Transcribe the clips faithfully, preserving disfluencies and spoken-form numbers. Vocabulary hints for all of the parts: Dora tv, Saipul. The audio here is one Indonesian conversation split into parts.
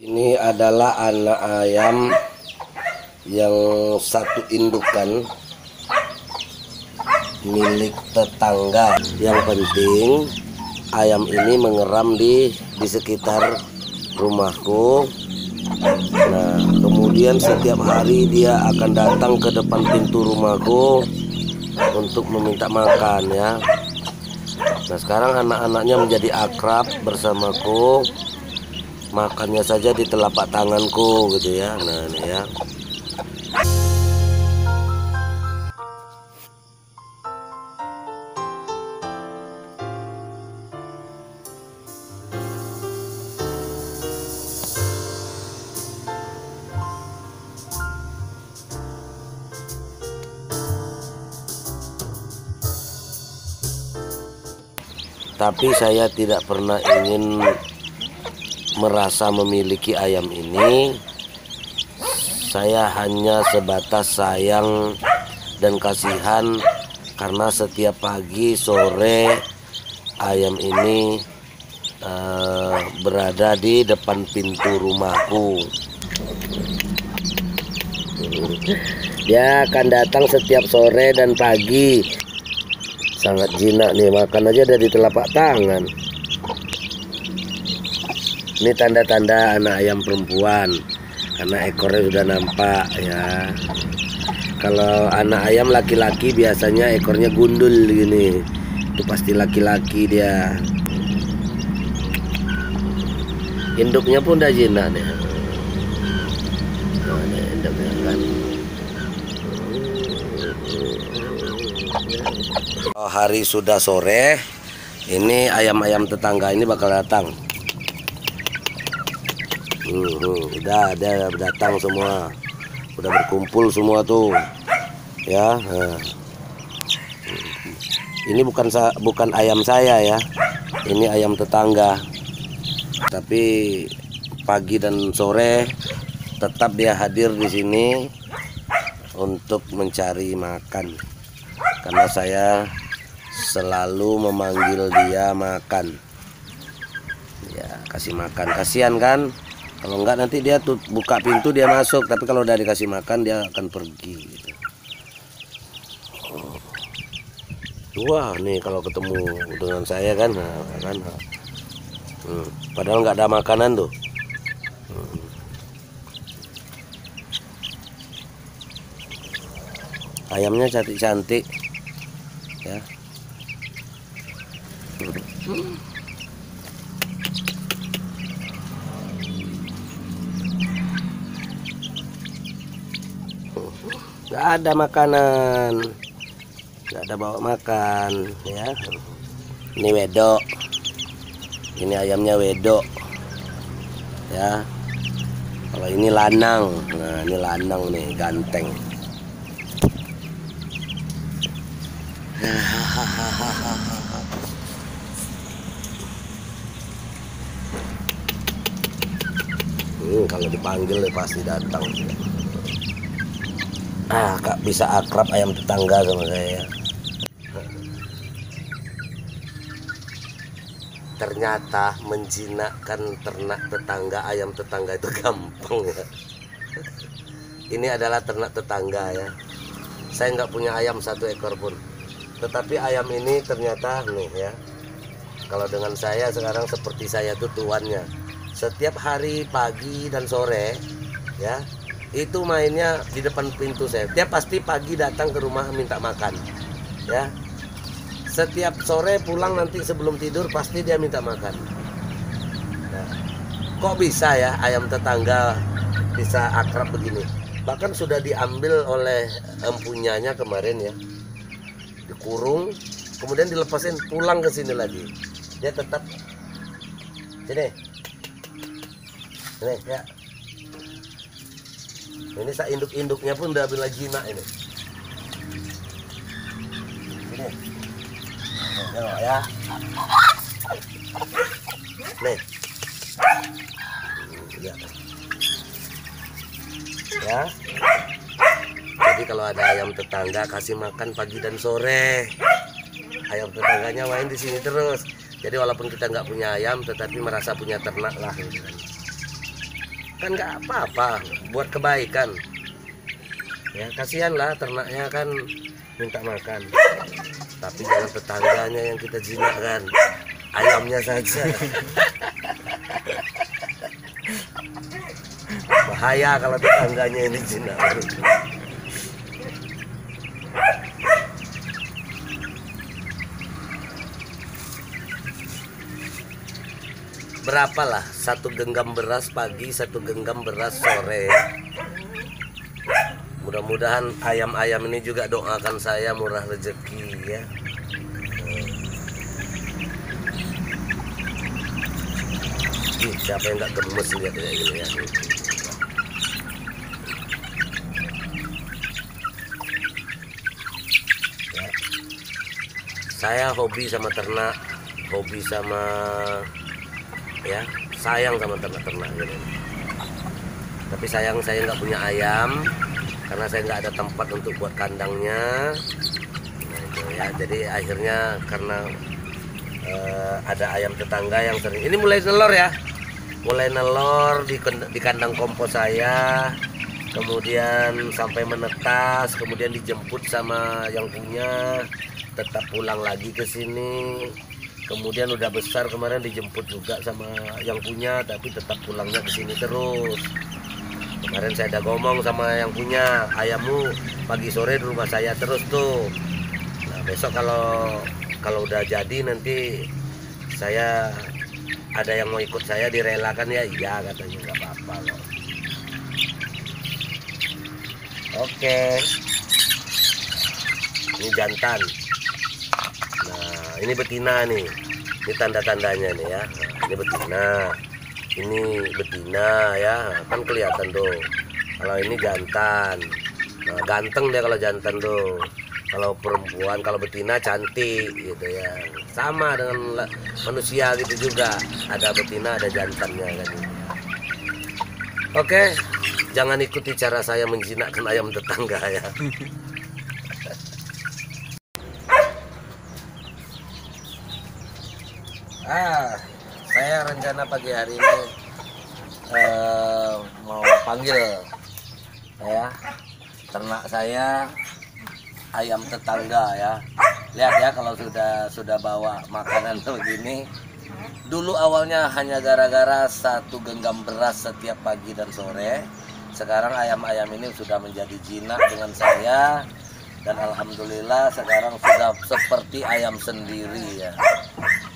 Ini adalah anak ayam yang satu indukan milik tetangga. Yang penting ayam ini mengeram di di sekitar rumahku. Nah, kemudian setiap hari dia akan datang ke depan pintu rumahku untuk meminta makan, ya. Nah, sekarang anak-anaknya menjadi akrab bersamaku. Makannya saja di telapak tanganku, gitu ya. Nah, ini ya. Tapi saya tidak pernah ingin merasa memiliki ayam ini. Saya hanya sebatas sayang dan kasihan karena setiap pagi sore ayam ini uh, berada di depan pintu rumahku. Dia akan datang setiap sore dan pagi. Sangat jinak nih, makan aja dari telapak tangan. Ini tanda-tanda anak ayam perempuan karena ekornya sudah nampak, ya. Kalau anak ayam laki-laki biasanya ekornya gundul gini. Itu pasti laki-laki dia. Induknya pun udah jinak nih. Oh, ini induknya kan. Hari sudah sore, ini ayam-ayam tetangga ini bakal datang. Hmm, udah ada datang semua, udah berkumpul semua tuh, ya. Nah. Ini bukan bukan ayam saya, ya. Ini ayam tetangga. Tapi pagi dan sore tetap dia hadir di sini untuk mencari makan. Karena saya selalu memanggil dia makan, ya, kasih makan. Kasihan kan, kalau enggak nanti dia tuh buka pintu dia masuk, tapi kalau udah dikasih makan dia akan pergi, gitu. Wah, nih kalau ketemu dengan saya kan, nah, kan hmm, padahal nggak ada makanan tuh. hmm. Ayamnya cantik-cantik, ya. Hmm. Gak ada makanan, gak ada bawa makan, ya. Ini wedok, ini ayamnya wedok, ya. Kalau ini lanang, nah ini lanang nih, ganteng. Hmm, kalau dipanggil dia pasti datang. Ah, kak bisa akrab ayam tetangga sama saya. Ternyata menjinakkan ternak tetangga, ayam tetangga itu gampang, ya. Ini adalah ternak tetangga, ya. Saya nggak punya ayam satu ekor pun. Tetapi ayam ini ternyata nih, ya, kalau dengan saya sekarang seperti saya tuh tuannya. Setiap hari pagi dan sore, ya, itu mainnya di depan pintu saya. Dia pasti pagi datang ke rumah minta makan, ya. Setiap sore pulang nanti sebelum tidur pasti dia minta makan. Nah, kok bisa ya ayam tetangga bisa akrab begini? Bahkan sudah diambil oleh empunyanya kemarin, ya. Dikurung, kemudian dilepasin, pulang ke sini lagi. Dia tetap sini. Ini, ya. Ini sak induk-induknya pun udah bila jinak ini. Sini. Tengok, ya. Nih. Ya. Ya. Jadi kalau ada ayam tetangga kasih makan pagi dan sore, ayam tetangganya main di sini terus. Jadi walaupun kita nggak punya ayam, tetapi merasa punya ternak lah. kan nggak apa-apa, buat kebaikan ya. Kasihan lah ternaknya kan minta makan, tapi jangan tetangganya yang kita jinakkan, ayamnya saja. Bahaya kalau tetangganya ini jinak. Berapalah satu genggam beras pagi, satu genggam beras sore. Mudah-mudahan ayam-ayam ini juga doakan saya murah rezeki ya. Ih, siapa yang nggak gemes lihat kayak gini ya? Ya. Saya hobi sama ternak, hobi sama ya sayang sama ternak-ternak gitu. Tapi sayang saya nggak punya ayam karena saya nggak ada tempat untuk buat kandangnya. Nah, itu ya, jadi akhirnya karena uh, ada ayam tetangga yang sering ini mulai nelor ya, mulai nelor di, di kandang kompos saya, kemudian sampai menetas, kemudian dijemput sama yang punya, tetap pulang lagi ke sini. Kemudian udah besar kemarin dijemput juga sama yang punya, tapi tetap pulangnya ke sini terus. Kemarin saya udah ngomong sama yang punya, ayammu pagi sore di rumah saya terus tuh. Nah, besok kalau kalau udah jadi nanti saya ada yang mau ikut saya direlakan ya, iya katanya nggak apa-apa loh. Oke, ini jantan. Nah, ini betina nih. Ini tanda-tandanya nih ya. Nah, ini betina. Ini betina ya. Kan kelihatan tuh. Kalau ini jantan. Nah, ganteng dia kalau jantan tuh. Kalau perempuan, kalau betina cantik gitu ya. Sama dengan manusia gitu juga. Ada betina, ada jantannya kan. Oke, jangan ikuti cara saya menjinakkan ayam tetangga ya. Ah, saya rencana pagi hari ini eh, mau panggil ya ternak saya ayam tetangga ya. Lihat ya kalau sudah sudah bawa makanan begini. Dulu awalnya hanya gara-gara satu genggam beras setiap pagi dan sore. Sekarang ayam-ayam ini sudah menjadi jinak dengan saya dan alhamdulillah sekarang sudah seperti ayam sendiri ya.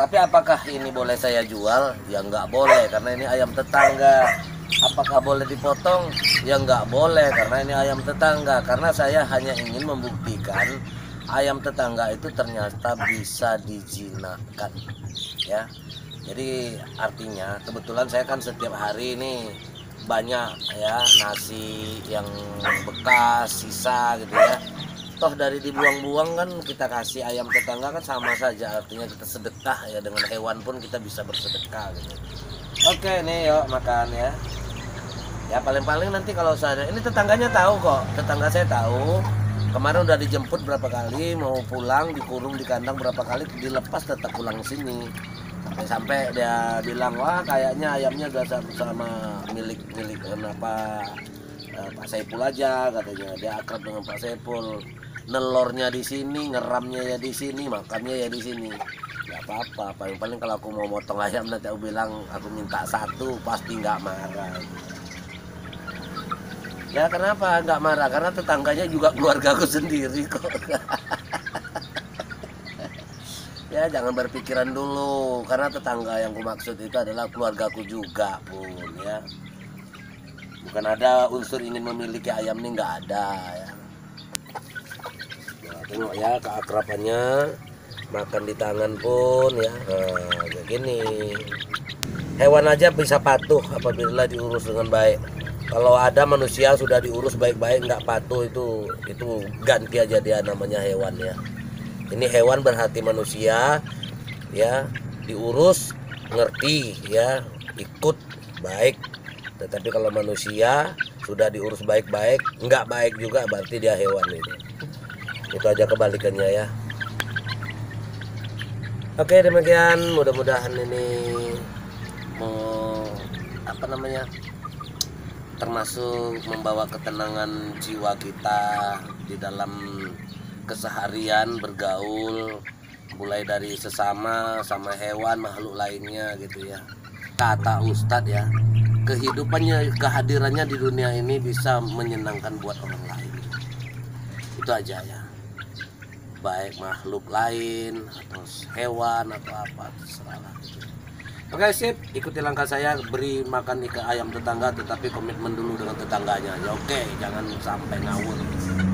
Tapi apakah ini boleh saya jual? Ya nggak boleh, karena ini ayam tetangga. Apakah boleh dipotong? Ya nggak boleh, karena ini ayam tetangga. Karena saya hanya ingin membuktikan ayam tetangga itu ternyata bisa dijinakkan ya. Jadi artinya kebetulan saya kan setiap hari ini banyak ya nasi yang bekas, sisa gitu ya. Toh dari dibuang-buang kan kita kasih ayam tetangga kan sama saja, artinya kita sedekah ya, dengan hewan pun kita bisa bersedekah gitu. Oke nih, yuk makan ya. Ya paling-paling nanti kalau saya ini tetangganya tahu kok, tetangga saya tahu. Kemarin udah dijemput berapa kali, mau pulang dikurung di kandang berapa kali, dilepas tetap pulang sini. Sampai-sampai dia bilang, wah kayaknya ayamnya udah sama milik-milik kenapa Pak Saipul aja katanya, dia akrab dengan Pak Saipul. Nelornya di sini, ngeramnya ya di sini, makannya ya di sini. Gak apa-apa, paling-paling kalau aku mau motong ayam nanti aku bilang aku minta satu, pasti nggak marah. Ya kenapa nggak marah? Karena tetangganya juga keluarga aku sendiri kok. Ya jangan berpikiran dulu, karena tetangga yang ku maksud itu adalah keluarga aku juga pun ya. Bukan ada unsur ingin memiliki ayam ini, nggak ada ya. Nah, tengok ya keakrabannya, makan di tangan pun ya. Nah, kayak gini. Hewan aja bisa patuh apabila diurus dengan baik. Kalau ada manusia sudah diurus baik-baik nggak patuh, itu itu ganti aja dia namanya hewan ya. Ini hewan berhati manusia ya, diurus ngerti ya, ikut baik. Tetapi kalau manusia sudah diurus baik-baik, nggak baik juga berarti dia hewan itu. Itu aja kebalikannya ya. Oke demikian, mudah-mudahan ini mau apa namanya termasuk membawa ketenangan jiwa kita di dalam keseharian bergaul, mulai dari sesama, sama hewan, makhluk lainnya gitu ya. Kata Ustadz ya, kehidupannya, kehadirannya di dunia ini bisa menyenangkan buat orang lain. Itu aja ya, baik makhluk lain atau hewan atau apa, terserah lah gitu. Oke sip, ikuti langkah saya, beri makan ikan ayam tetangga tetapi komitmen dulu dengan tetangganya aja. Oke, jangan sampai ngawur.